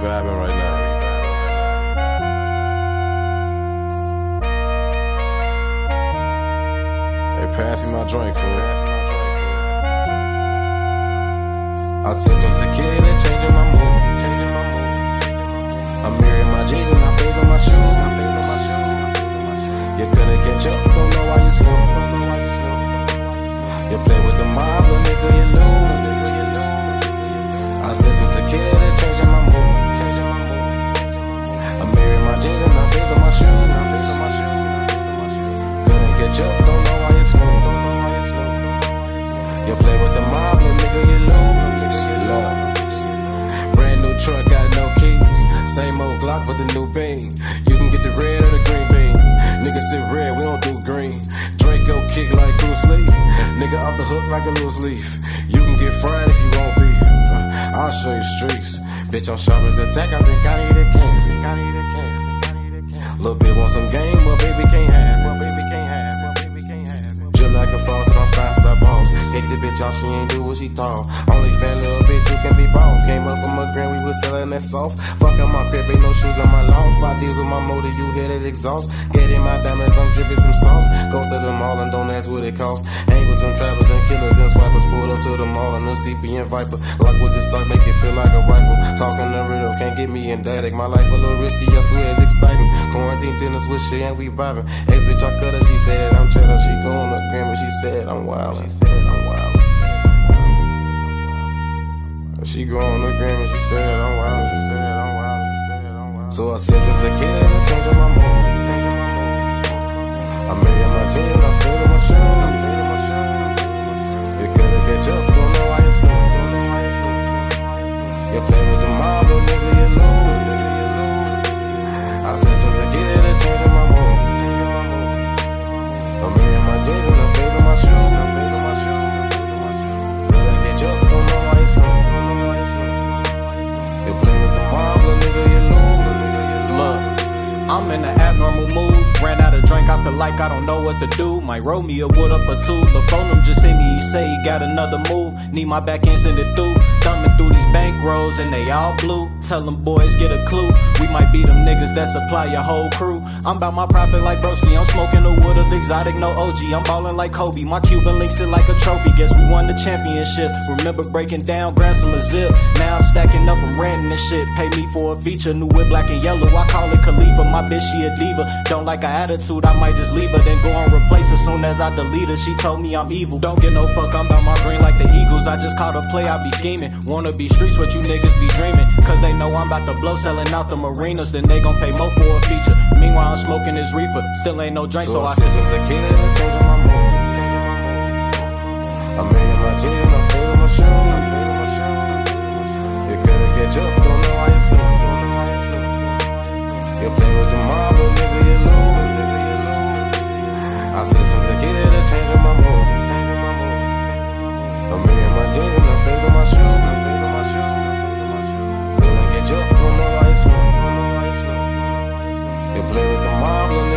vibing right now. Pass me my drink, fool. I sip some tequila, changing my mood. I'm mirroring my jeans and my face on my shoes. You couldn't catch up, don't know why you snoop. You play with the mob, but nigga, you lose. I sip some tequila, changing my mood. I'm mirroring my jeans and my face on my shoes. Couldn't catch up, don't know why you snoop. You play with the mob, little nigga, you lose. Brand new truck, got no keys. Same old Glock with a new beam. You can get the red or the green beam. Niggas sit red, we don't do green. Draco kick like Bruce Lee. Nigga off the hook like a loose leaf. You can get fried if you won't be. I'll show you streets. Bitch, I'm sharp as a tack, I've been gotta eat a cast. Lil' bitch want some game, well baby can't have it. Drip like a frost and I'm spiced by balls. Hit the bitch off, she ain't do what she thought. Only fan little bitch, you can be bought. Came up from a grand, we was selling that soft. Fuckin' my crib, ain't no shoes on my lawn. 5 deals with my motor, you hear that exhaust. Get in my diamonds, I'm drippin' some sauce. Go to the mall and don't ask what it costs. Hang with some trappers and killers and swipers. Pulled up to the mall on a CP and Viper. Lock with this stock, make it feel like a rifle. Talkin' a riddle, can't get me in that. My life a little risky, I swear it's exciting. Quarantine dinners with shit and we vibin'. Ex bitch, I cut her, she said that I'm cheddar. She goin' up gram and she said I'm wildin'. She go on the gram and she said I'm wild. So I said some tequila, changing my mood. I'm in my jeans, I'm feeling my shoes. You couldn't catch up, don't know why you snoop. You play with the mob, little nigga, you lose. I said some tequila, changing my mood. I'm in my jeans and I'm feeling my shoes. Couldn't catch up, don't know why you snoop. I'm in an abnormal mood, ran out of drink, I feel like I don't know what to do. Might roll me a wood up or two, the phone just hit me, he say he got another move. Need my back end, send it through, thumbing through these bankrolls and they all blue. Tell them boys, get a clue, we might be them niggas that supply your whole crew. I'm about my profit like broski, I'm smoking a wood of exotic, no OG. I'm ballin' like Kobe, my Cuban links it like a trophy. Guess we won the championship, remember breaking down, grab some a zip. Now I'm stacking up, I'm ranting and shit, pay me for a feature. New whip, black and yellow, I call it Khalifa. My bitch, she a diva, don't like her attitude, I might just leave her, then go and replace her. Soon as I delete her, she told me I'm evil. Don't get no fuck, I'm about my green like the Eagles. I just caught a play, I be scheming. Wanna be streets, what you niggas be dreaming. Cause they know I'm about to blow, selling out the marinas. Then they gon' pay more for a feature. Meanwhile, I'm smoking this reefer, still ain't no drink, so I sit some tequila, changing my mood. I'm in my jeans, I'm feeling my shoes. You couldn't catch up, don't know why you snoop. You play with the mob, but nigga, you lose. I said some tequila to change my mood. I'm in my jeans and I'm fans on my shoes. Couldn't catch up, don't know why you smoke. You play with the mob,